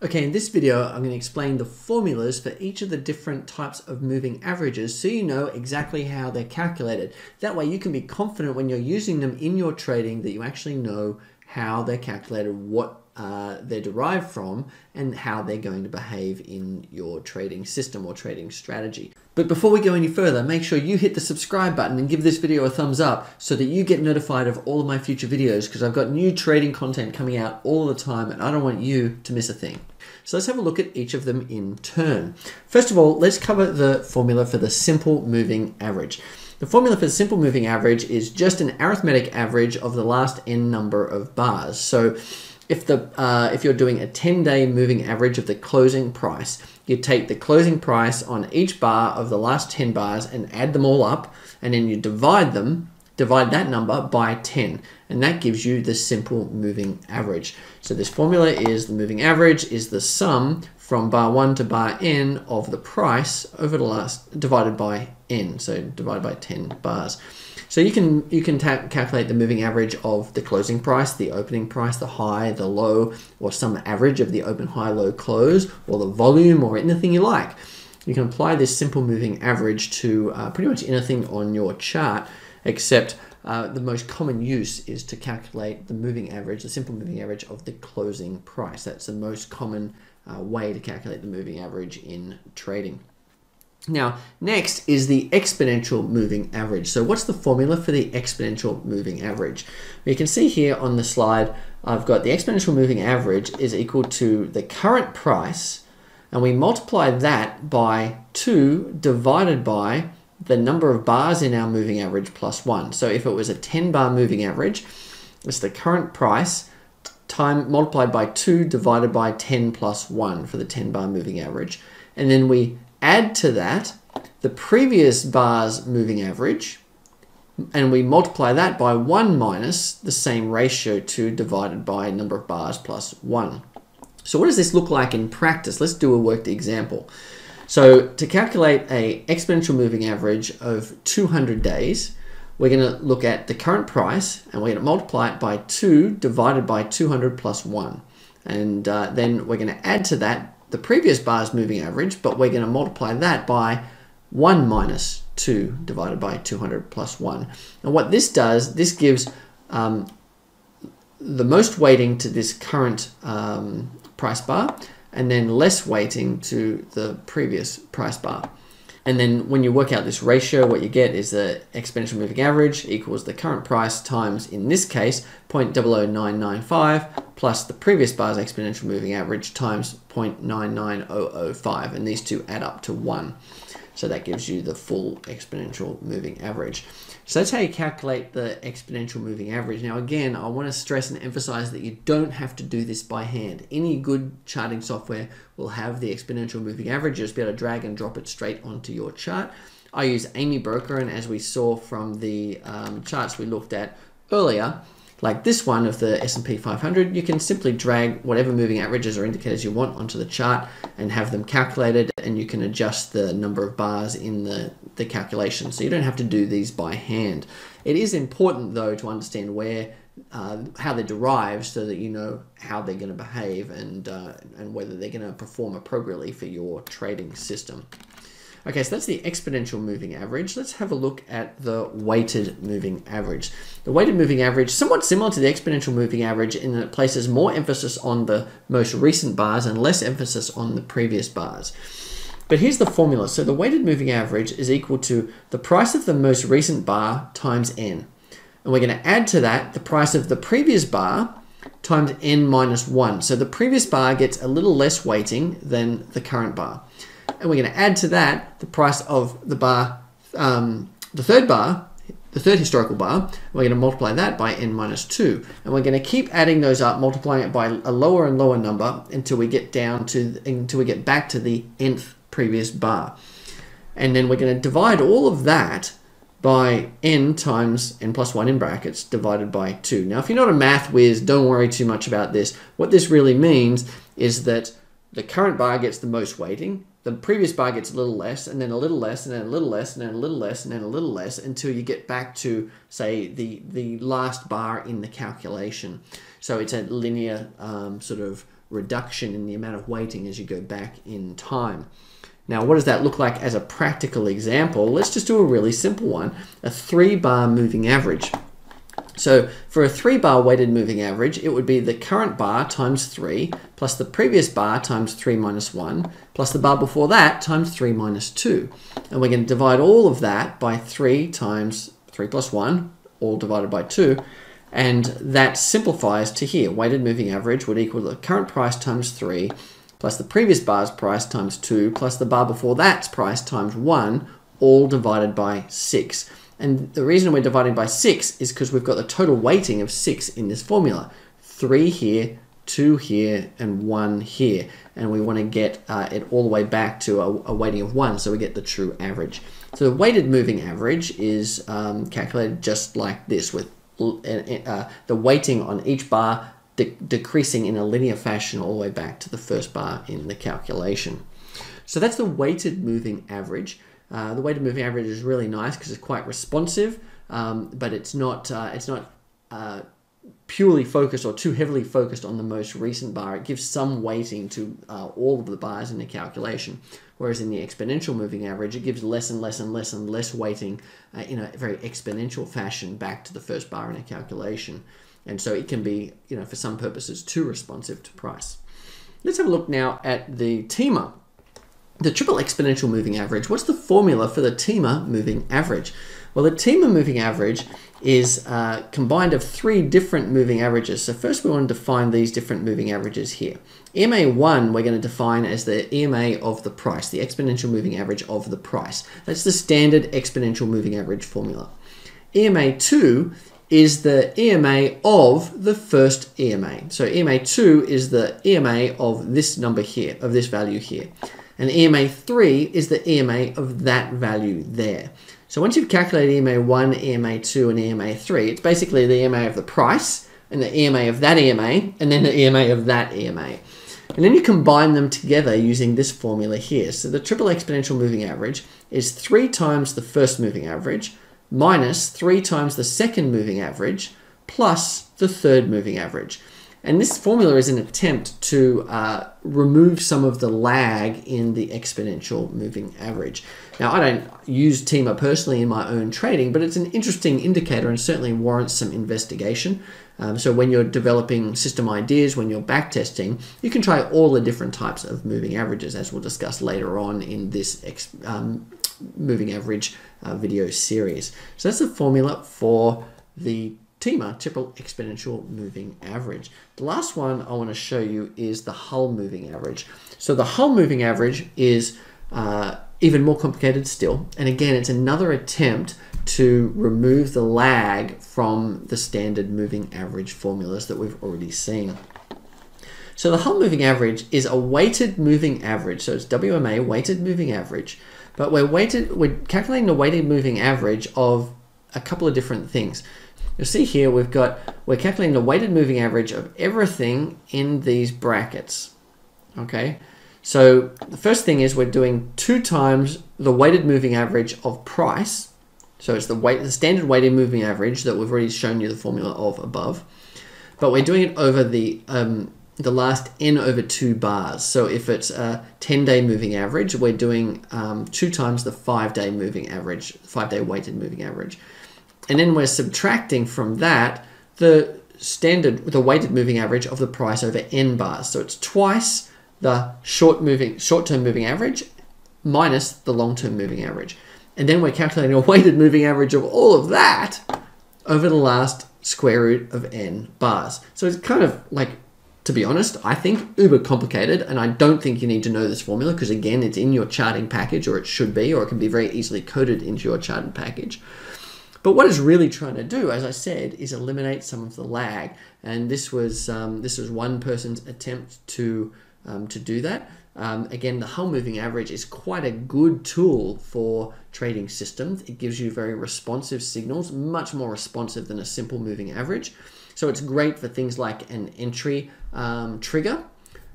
Okay, in this video, I'm going to explain the formulas for each of the different types of moving averages so you know exactly how they're calculated. That way you can be confident when you're using them in your trading that you actually know how they're calculated, what they're derived from, and how they're going to behave in your trading system or trading strategy. But before we go any further, make sure you hit the subscribe button and give this video a thumbs up so that you get notified of all of my future videos, because I've got new trading content coming out all the time and I don't want you to miss a thing. So let's have a look at each of them in turn. First of all, let's cover the formula for the simple moving average. The formula for the simple moving average is just an arithmetic average of the last n number of bars. So if you're doing a 10-day moving average of the closing price, you take the closing price on each bar of the last 10 bars and add them all up, and then you divide that number by 10, and that gives you the simple moving average. So this formula is the moving average is the sum from bar 1 to bar n of the price over the last, divided by n, so divided by 10 bars. So you can calculate the moving average of the closing price, the opening price, the high, the low, or some average of the open, high, low, close, or the volume, or anything you like. You can apply this simple moving average to pretty much anything on your chart, except the most common use is to calculate the moving average, the simple moving average of the closing price. That's the most common way to calculate the moving average in trading. Now, next is the exponential moving average. So what's the formula for the exponential moving average? You can see here on the slide, I've got the exponential moving average is equal to the current price, and we multiply that by 2 divided by the number of bars in our moving average plus 1. So if it was a 10-bar moving average, it's the current price multiplied by 2 divided by 10 plus 1 for the 10-bar moving average. And then we add to that the previous bar's moving average, and we multiply that by 1 minus the same ratio, 2 divided by number of bars plus 1. So what does this look like in practice? Let's do a worked example. So to calculate an exponential moving average of 200 days, we're going to look at the current price, and we're going to multiply it by 2 divided by 200 plus 1. And then we're going to add to that the previous bar's moving average, but we're going to multiply that by 1 minus 2 divided by 200 plus 1. And what this does, this gives the most weighting to this current price bar, and then less weighting to the previous price bar. And then when you work out this ratio, what you get is the exponential moving average equals the current price times, in this case, 0.00995 plus the previous bar's exponential moving average times 0.99005, and these two add up to 1. So that gives you the full exponential moving average. So that's how you calculate the exponential moving average. Now again, I want to stress and emphasize that you don't have to do this by hand. Any good charting software will have the exponential moving average. You'll just be able to drag and drop it straight onto your chart. I use AmiBroker, and as we saw from the charts we looked at earlier, like this one of the S&P 500, you can simply drag whatever moving averages or indicators you want onto the chart and have them calculated, and you can adjust the number of bars in the calculation. So you don't have to do these by hand. It is important, though, to understand how they're derived so that you know how they're going to behave and whether they're going to perform appropriately for your trading system. Okay, so that's the exponential moving average. Let's have a look at the weighted moving average. The weighted moving average, somewhat similar to the exponential moving average in that it places more emphasis on the most recent bars and less emphasis on the previous bars. But here's the formula. So the weighted moving average is equal to the price of the most recent bar times n. And we're going to add to that the price of the previous bar times n minus 1. So the previous bar gets a little less weighting than the current bar. And we're going to add to that the price of the bar, the third historical bar. We're going to multiply that by n minus 2. And we're going to keep adding those up, multiplying it by a lower and lower number until we get back to the nth previous bar. And then we're going to divide all of that by n times n plus 1 in brackets divided by 2. Now, if you're not a math whiz, don't worry too much about this. What this really means is that the current bar gets the most weighting, the previous bar gets a little less, and then a little less, and then a little less, and then a little less, and then a little less, until you get back to, say, the last bar in the calculation. So it's a linear sort of reduction in the amount of weighting as you go back in time. Now, what does that look like as a practical example? Let's just do a really simple one, a 3-bar moving average. So for a 3-bar weighted moving average, it would be the current bar times 3 plus the previous bar times 3 minus 1 plus the bar before that times 3 minus 2. And we're going to divide all of that by 3 times 3 plus 1, all divided by 2. And that simplifies to here. Weighted moving average would equal the current price times 3 plus the previous bar's price times 2 plus the bar before that's price times 1, all divided by 6. And the reason we're dividing by 6 is because we've got the total weighting of 6 in this formula. 3 here, 2 here, and 1 here. And we want to get it all the way back to a weighting of 1, so we get the true average. So the weighted moving average is calculated just like this, with the weighting on each bar decreasing in a linear fashion all the way back to the first bar in the calculation. So that's the weighted moving average. The weighted moving average is really nice because it's quite responsive, but it's not purely focused or too heavily focused on the most recent bar. It gives some weighting to all of the bars in the calculation, whereas in the exponential moving average, it gives less and less and less and less weighting in a very exponential fashion back to the first bar in a calculation. And so it can be, for some purposes, too responsive to price. Let's have a look now at the TEMA. The triple exponential moving average, what's the formula for the TEMA moving average? Well, the TEMA moving average is combined of 3 different moving averages. So first we want to define these different moving averages here. EMA1 we're going to define as the EMA of the price, the exponential moving average of the price. That's the standard exponential moving average formula. EMA2 is the EMA of the first EMA. So EMA2 is the EMA of this number here, of this value here. And EMA 3 is the EMA of that value there. So once you've calculated EMA 1, EMA 2, and EMA 3, it's basically the EMA of the price, and the EMA of that EMA, and then the EMA of that EMA. And then you combine them together using this formula here. So the triple exponential moving average is 3 times the first moving average, minus 3 times the second moving average, plus the third moving average. And this formula is an attempt to remove some of the lag in the exponential moving average. Now, I don't use TEMA personally in my own trading, but it's an interesting indicator and certainly warrants some investigation. So when you're developing system ideas, when you're backtesting, you can try all the different types of moving averages, as we'll discuss later on in this moving average video series. So that's the formula for the TEMA, triple exponential moving average. The last one I want to show you is the Hull moving average. So the Hull moving average is even more complicated still. And again, it's another attempt to remove the lag from the standard moving average formulas that we've already seen. So the Hull moving average is a weighted moving average. So it's WMA, weighted moving average. But we're calculating the weighted moving average of a couple of different things. You'll see here we're calculating the weighted moving average of everything in these brackets. Okay, so the first thing is we're doing 2 times the weighted moving average of price. So it's the standard weighted moving average that we've already shown you the formula of above. But we're doing it over the last n over 2 bars. So if it's a 10-day moving average, we're doing 2 times the 5-day moving average, 5-day weighted moving average. And then we're subtracting from that the weighted moving average of the price over n bars. So it's twice the short-term moving average minus the long-term moving average. And then we're calculating a weighted moving average of all of that over the last square root of n bars. So it's kind of like, to be honest, I think uber complicated, and I don't think you need to know this formula because again, it's in your charting package, or it should be, or it can be very easily coded into your charting package. But what it's really trying to do, as I said, is eliminate some of the lag. And this was one person's attempt to do that. Again, the Hull moving average is quite a good tool for trading systems. It gives you very responsive signals, much more responsive than a simple moving average. So it's great for things like an entry trigger.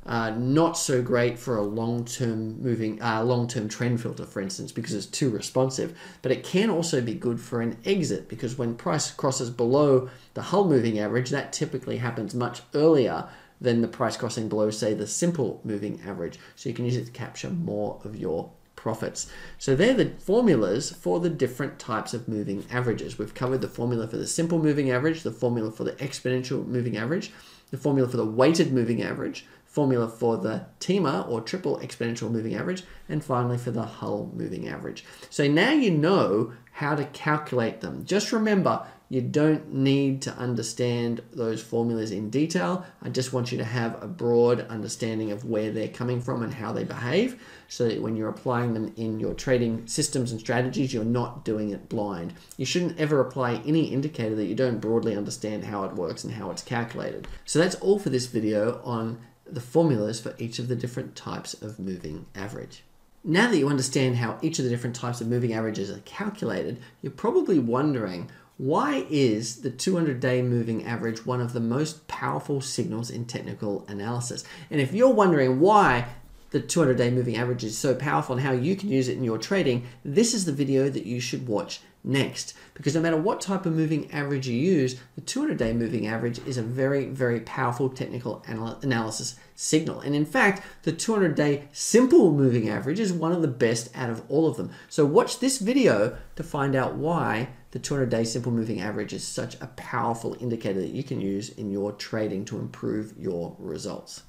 Not so great for a long-term long-term trend filter, for instance, because it's too responsive. But it can also be good for an exit, because when price crosses below the Hull moving average, that typically happens much earlier than the price crossing below, say, the simple moving average. So you can use it to capture more of your profits. So they're the formulas for the different types of moving averages. We've covered the formula for the simple moving average, the formula for the exponential moving average, the formula for the weighted moving average, formula for the TEMA or triple exponential moving average, and finally for the Hull moving average. So now you know how to calculate them. Just remember, you don't need to understand those formulas in detail. I just want you to have a broad understanding of where they're coming from and how they behave, so that when you're applying them in your trading systems and strategies, you're not doing it blind. You shouldn't ever apply any indicator that you don't broadly understand how it works and how it's calculated. So that's all for this video on the formulas for each of the different types of moving average. Now that you understand how each of the different types of moving averages are calculated, you're probably wondering, why is the 200-day moving average one of the most powerful signals in technical analysis? And if you're wondering why the 200-day moving average is so powerful and how you can use it in your trading, this is the video that you should watch next. Because no matter what type of moving average you use, the 200-day moving average is a very, very powerful technical analysis signal. And in fact, the 200-day simple moving average is one of the best out of all of them. So watch this video to find out why the 200-day simple moving average is such a powerful indicator that you can use in your trading to improve your results.